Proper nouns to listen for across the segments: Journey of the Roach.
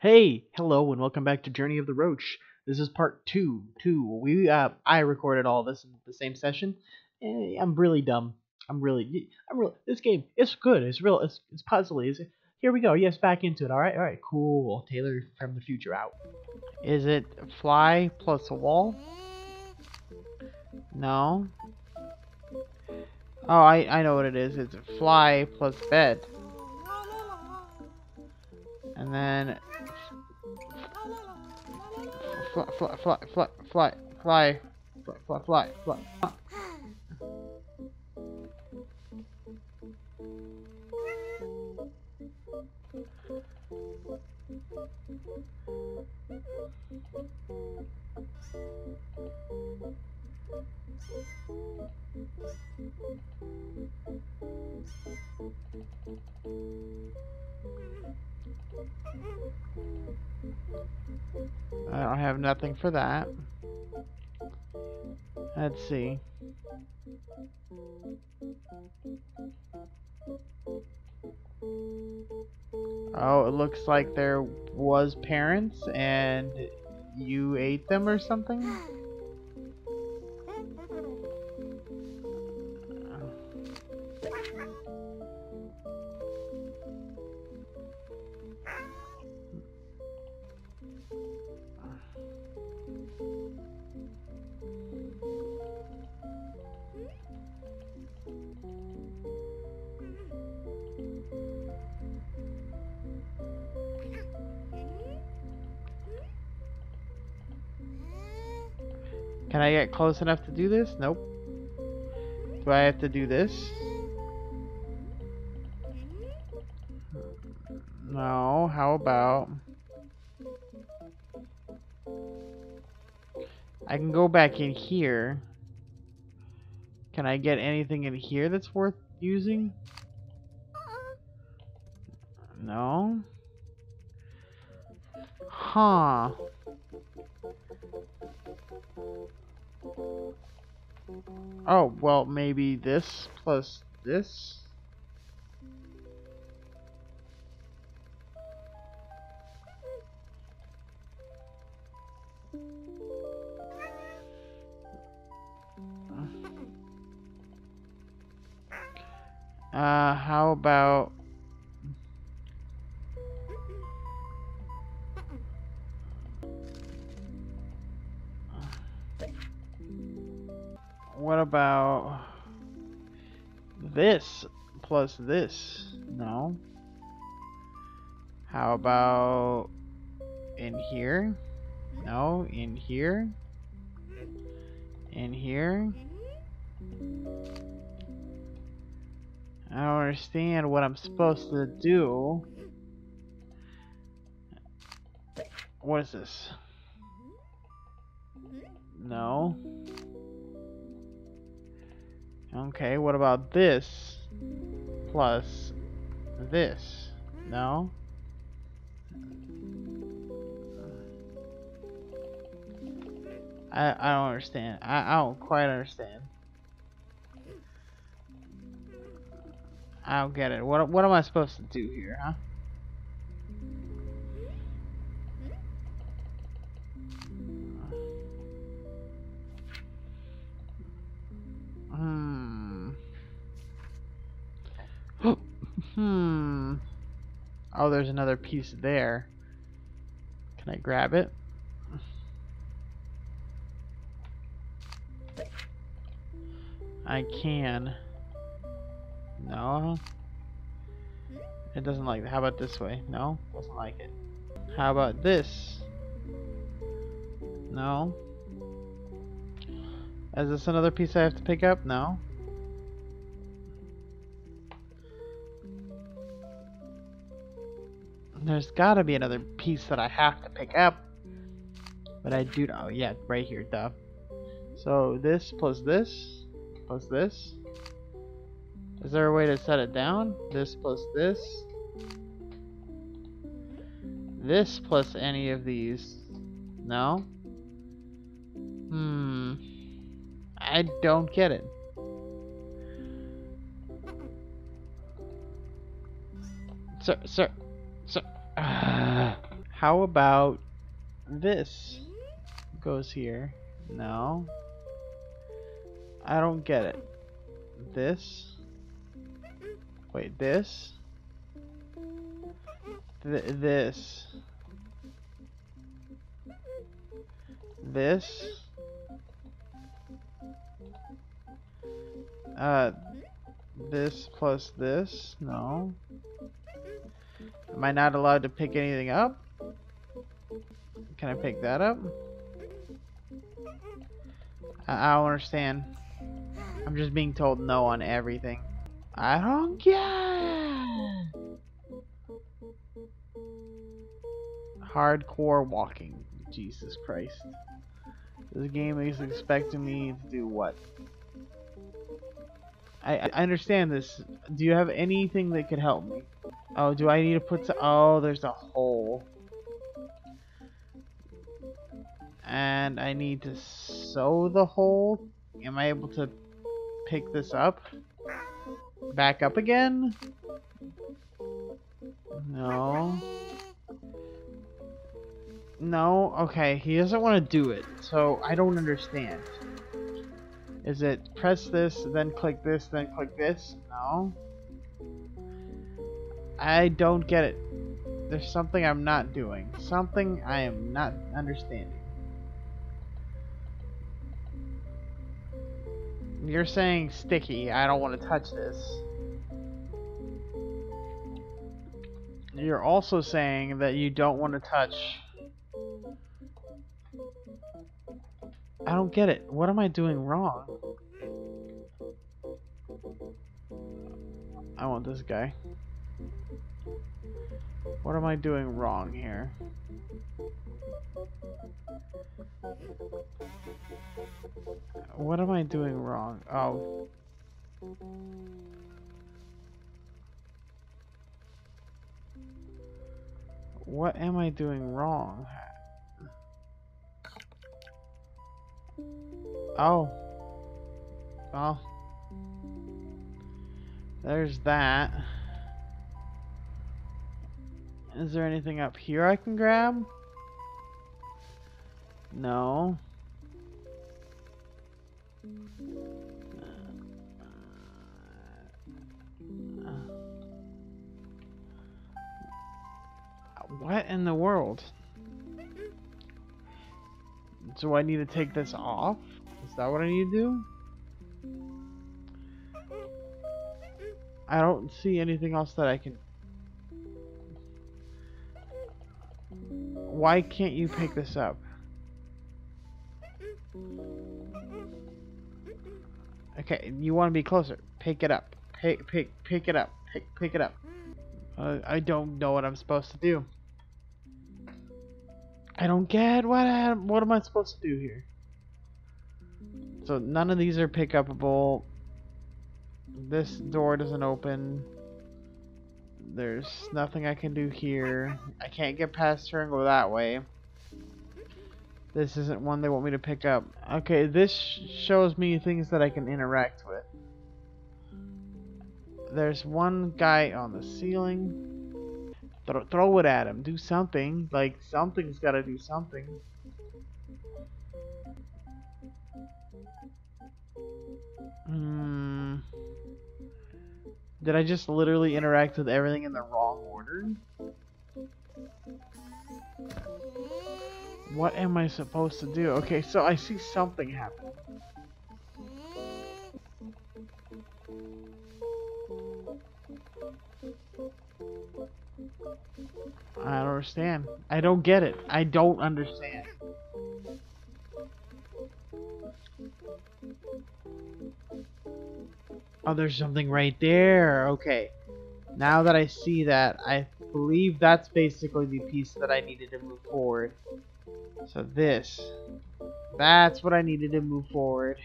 Hey, hello, and welcome back to Journey of the Roach. This is part two. I recorded all this in the same session. I'm really dumb. I'm really. This game, it's good. It's real. It's puzzly. Here we go. Yes, back into it. All right. Cool. Taylor from the future out. Is it fly plus a wall? No. Oh, I know what it is. It's fly plus bed. And then fly. I don't have nothing for that. Let's see. Oh, it looks like there was parents and you ate them or something? Can I get close enough to do this? Nope. Do I have to do this? No, how about... I can go back in here. Can I get anything in here that's worth using? No. Huh. Oh, well, maybe this plus this. How about... What about this plus this? No. How about in here? No, in here? In here? I don't understand what I'm supposed to do. What is this? No. Okay, what about this plus this? No? I don't understand. I don't quite understand. I don't get it. What am I supposed to do here, huh? Oh, there's another piece there. Can I grab it? I can. No. It doesn't like that. How about this way? No, doesn't like it. How about this? No. Is this another piece I have to pick up? No. There's gotta be another piece that I have to pick up. But I do... Oh, yeah, right here, duh. So, this plus this plus this. Is there a way to set it down? This plus this. This plus any of these. No? I don't get it. Sir. How about this? Goes here. No. I don't get it. This? Wait, this? This? This? This plus this? No. Am I not allowed to pick anything up? Can I pick that up? I don't understand. I'm just being told no on everything. I don't get it. Hardcore walking. Jesus Christ. This game is expecting me to do what? I understand this. Do you have anything that could help me? Oh, do I need to put... Oh, there's a hole. And I need to sew the hole. Am I able to pick this up? Back up again? No. No? Okay, he doesn't want to do it, so I don't understand. Is it press this, then click this, then click this? No. I don't get it. There's something I'm not doing. Something I am not understanding. You're saying sticky. I don't want to touch this. You're also saying that you don't want to touch. I don't get it. What am I doing wrong? I want this guy. What am I doing wrong here? What am I doing wrong? Oh. What am I doing wrong? Oh. Well. There's that. Is there anything up here I can grab? No. What in the world? So I need to take this off? Is that what I need to do? I don't see anything else that I can... Why can't you pick this up? Okay, you want to be closer. Pick it up. Pick it up. Pick it up. I don't know what I'm supposed to do. I don't get what am I supposed to do here? So none of these are pick upable. This door doesn't open. There's nothing I can do here. I can't get past her and go that way. This isn't one they want me to pick up. Okay, this shows me things that I can interact with. There's one guy on the ceiling. Throw it at him. Do something. Like, something's gotta do something. Did I just literally interact with everything in the wrong order? What am I supposed to do? Okay, so I see something happen. I don't understand. I don't get it. I don't understand. Oh, there's something right there. Okay. Now that I see that, I believe that's basically the piece that I needed to move forward. So this. That's what I needed to move forward.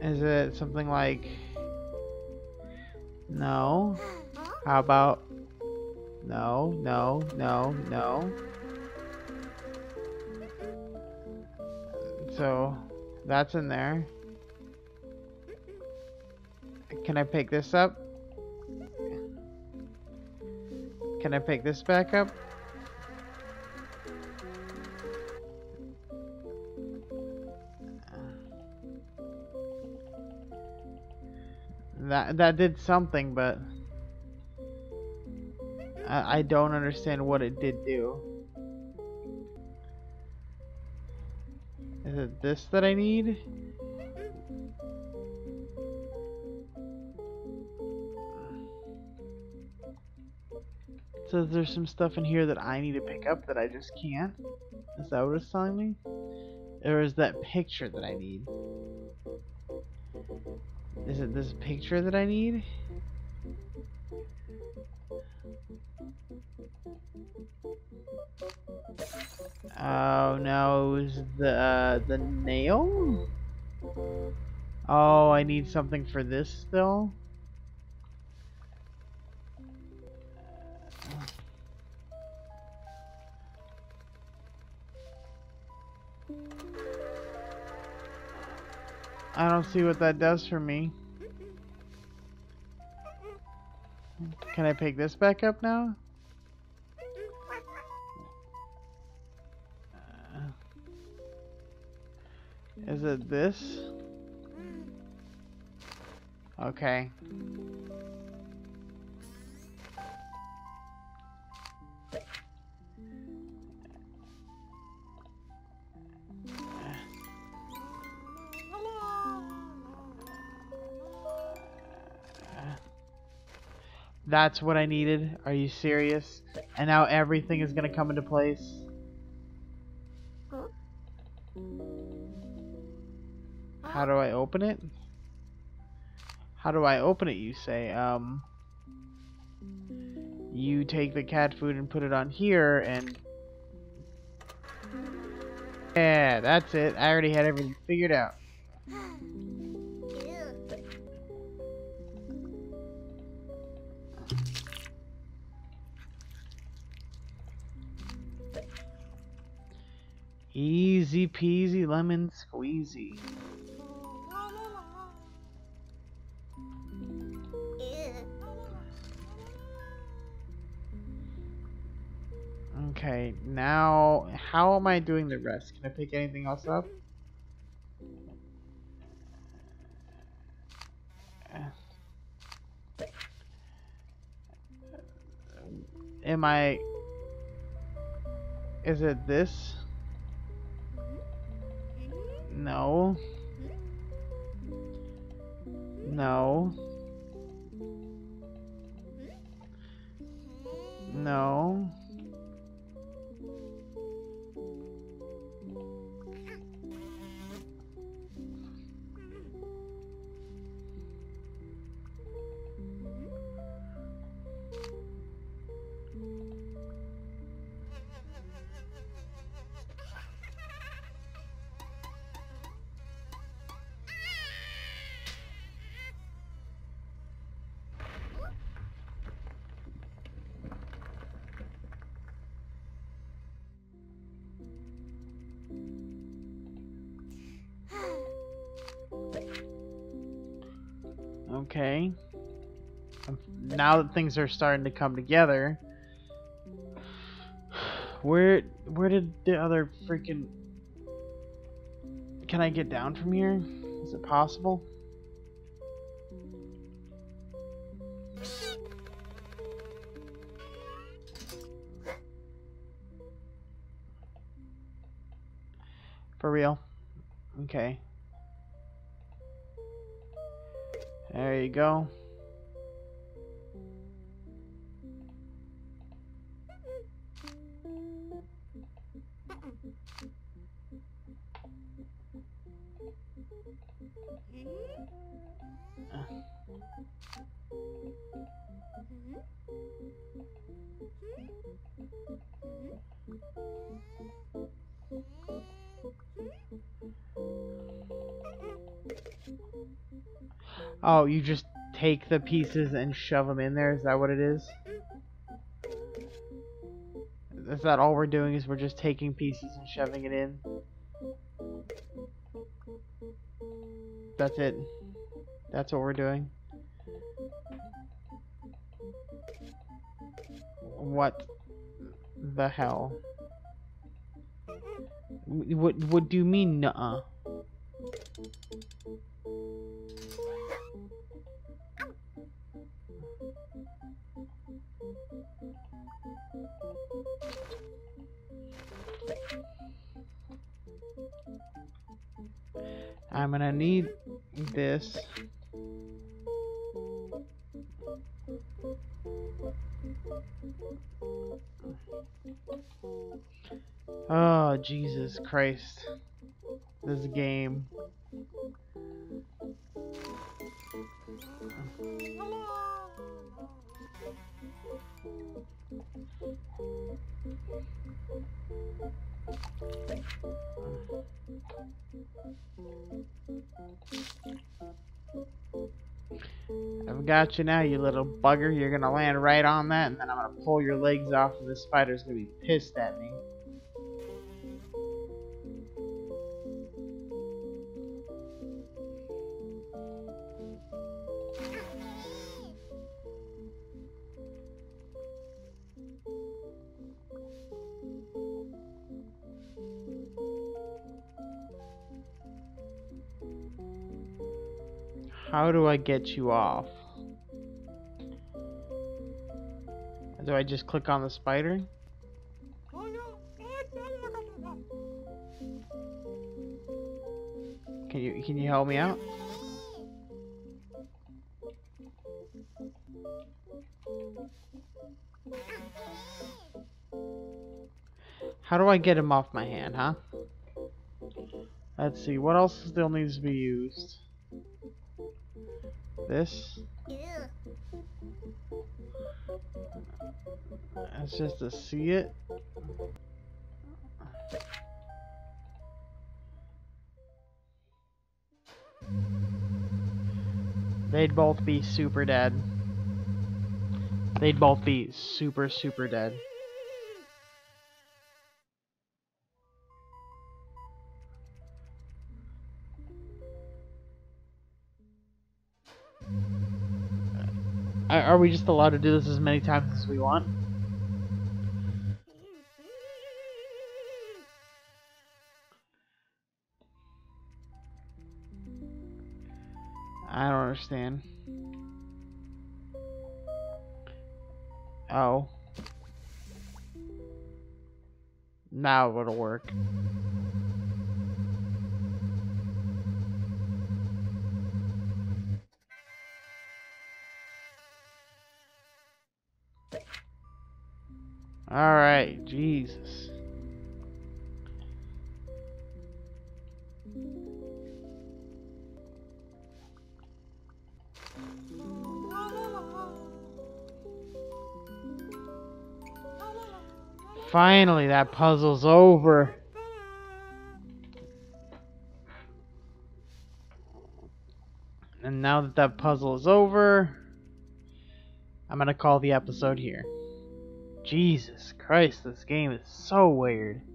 Is it something like... No. How about... No, no, no, no. So, that's in there. Can I pick this up? Can I pick this back up? That did something, but I don't understand what it did do. Is it this that I need? So there's some stuff in here that I need to pick up that I just can't? Is that what it's telling me? Or is that picture that I need? Is it this picture that I need? Oh no, it was the nail? Oh, I need something for this still? I don't see what that does for me. Can I pick this back up now? Is it this? Okay. That's what I needed. Are you serious? And now everything is gonna come into place. How do I open it? How do I open it, you say? You take the cat food and put it on here and... yeah, that's it. I already had everything figured out. Easy peasy lemon squeezy. Okay, now how am I doing the rest? Can I pick anything else up? Am I... is it this? No. No. No. Okay. Now that things are starting to come together, where did the other freaking... can I get down from here? Is it possible? For real? Okay. There you go. Oh, you just take the pieces and shove them in there? Is that what it is? Is that all we're doing, is we're just taking pieces and shoving it in? That's it. That's what we're doing. What the hell? What do you mean, nuh-uh? I'm gonna need this. Oh, Jesus Christ. This game. I've got you now, you little bugger. You're gonna land right on that, and then I'm gonna pull your legs off, and this spider's gonna be pissed at me. How do I get you off? Do I just click on the spider? Can you help me out? How do I get him off my hand, huh? Let's see, what else still needs to be used? This. It's just to see it. They'd both be super dead. They'd both be super, super dead. Are we just allowed to do this as many times as we want? I don't understand. Oh. Now it'll work. Alright, Jesus. Finally, that puzzle's over. And now that that puzzle is over, I'm gonna call the episode here. Jesus Christ, this game is so weird.